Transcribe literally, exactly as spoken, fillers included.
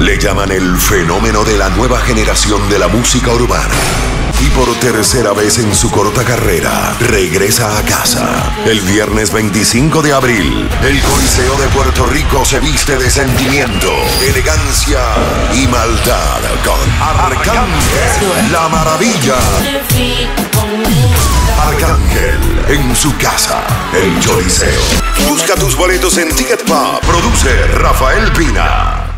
Le llaman el fenómeno de la nueva generación de la música urbana. Y por tercera vez en su corta carrera, regresa a casa. El viernes veinticinco de abril, el Coliseo de Puerto Rico se viste de sentimiento, elegancia y maldad con Arcángel, la maravilla. Arcángel, en su casa, el Coliseo. Busca tus boletos en Ticketpop. Produce Rafael Pina.